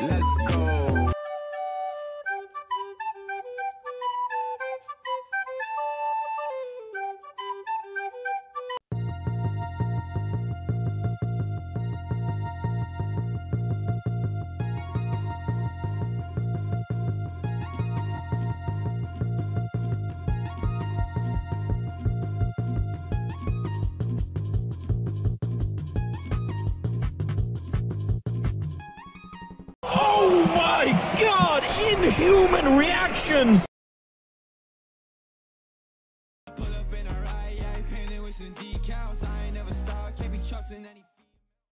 Let's go. Oh my God, inhuman reactions!